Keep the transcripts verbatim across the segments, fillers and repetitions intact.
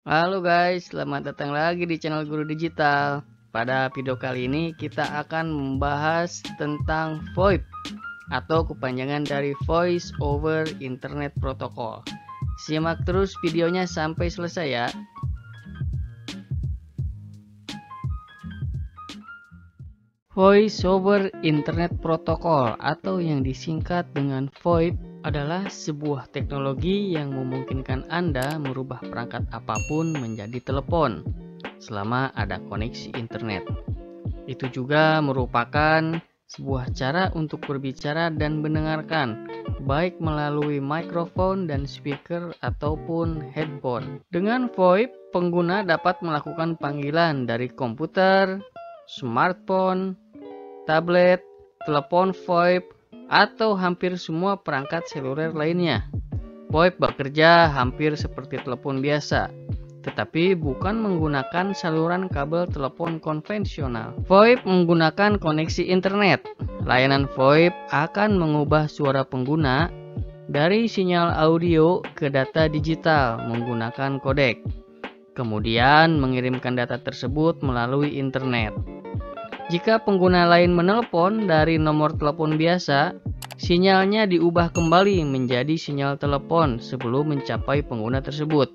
Halo guys, selamat datang lagi di channel Guru Digital. Pada video kali ini kita akan membahas tentang VoIP atau kepanjangan dari Voice over Internet Protocol. Simak terus videonya sampai selesai ya. Voice over Internet Protocol atau yang disingkat dengan VoIP adalah sebuah teknologi yang memungkinkan Anda merubah perangkat apapun menjadi telepon selama ada koneksi internet. Itu juga merupakan sebuah cara untuk berbicara dan mendengarkan, baik melalui mikrofon dan speaker ataupun headphone. Dengan VoIP, pengguna dapat melakukan panggilan dari komputer, smartphone, tablet, telepon VoIP, atau hampir semua perangkat seluler lainnya. VoIP bekerja hampir seperti telepon biasa, tetapi bukan menggunakan saluran kabel telepon konvensional. VoIP menggunakan koneksi internet. Layanan VoIP akan mengubah suara pengguna dari sinyal audio ke data digital menggunakan kodek, kemudian mengirimkan data tersebut melalui internet. Jika pengguna lain menelpon dari nomor telepon biasa, sinyalnya diubah kembali menjadi sinyal telepon sebelum mencapai pengguna tersebut.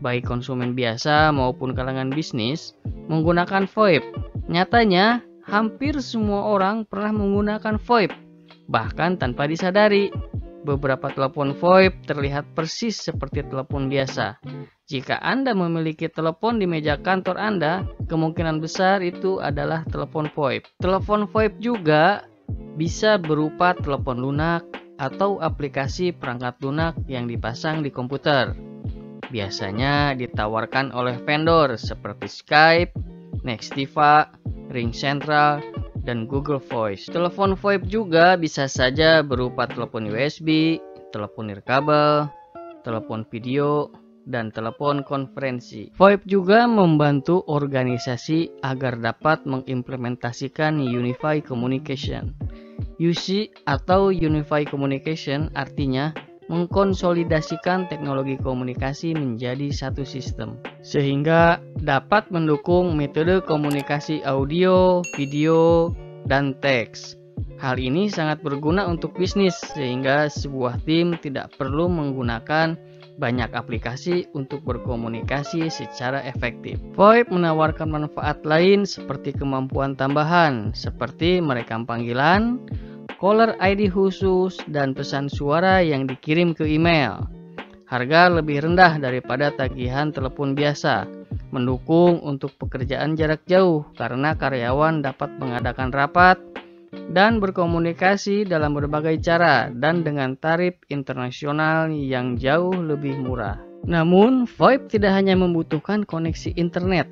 Baik konsumen biasa maupun kalangan bisnis menggunakan VoIP. Nyatanya, hampir semua orang pernah menggunakan VoIP, bahkan tanpa disadari. Beberapa telepon VoIP terlihat persis seperti telepon biasa. Jika Anda memiliki telepon di meja kantor Anda, kemungkinan besar itu adalah telepon VoIP. Telepon VoIP juga bisa berupa telepon lunak atau aplikasi perangkat lunak yang dipasang di komputer. Biasanya ditawarkan oleh vendor seperti Skype, Nextiva, RingCentral, dan Google Voice. Telepon VoIP juga bisa saja berupa telepon U S B, telepon nirkabel, telepon video, dan telepon konferensi. VoIP juga membantu organisasi agar dapat mengimplementasikan Unified Communication. U C atau Unified Communication artinya mengkonsolidasikan teknologi komunikasi menjadi satu sistem, sehingga dapat mendukung metode komunikasi audio, video, dan teks. Hal ini sangat berguna untuk bisnis, sehingga sebuah tim tidak perlu menggunakan banyak aplikasi untuk berkomunikasi secara efektif. VoIP menawarkan manfaat lain seperti kemampuan tambahan, seperti merekam panggilan, caller I D khusus, dan pesan suara yang dikirim ke email. Harga lebih rendah daripada tagihan telepon biasa, mendukung untuk pekerjaan jarak jauh karena karyawan dapat mengadakan rapat dan berkomunikasi dalam berbagai cara dan dengan tarif internasional yang jauh lebih murah. Namun, VoIP tidak hanya membutuhkan koneksi internet,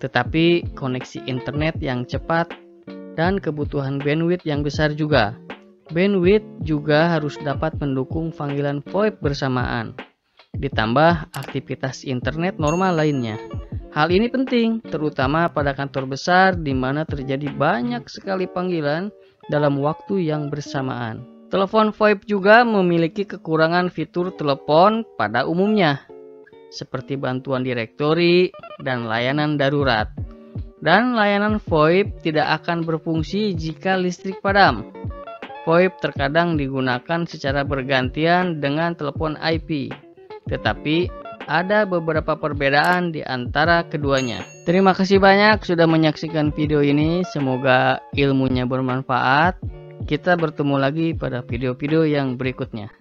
tetapi koneksi internet yang cepat dan kebutuhan bandwidth yang besar juga. Bandwidth juga harus dapat mendukung panggilan VoIP bersamaan, ditambah aktivitas internet normal lainnya. Hal ini penting, terutama pada kantor besar di mana terjadi banyak sekali panggilan dalam waktu yang bersamaan. Telepon VoIP juga memiliki kekurangan fitur telepon pada umumnya, seperti bantuan direktori dan layanan darurat. Dan layanan VoIP tidak akan berfungsi jika listrik padam. VoIP terkadang digunakan secara bergantian dengan telepon I P, tetapi ada beberapa perbedaan di antara keduanya. Terima kasih banyak sudah menyaksikan video ini. Semoga ilmunya bermanfaat. Kita bertemu lagi pada video-video yang berikutnya.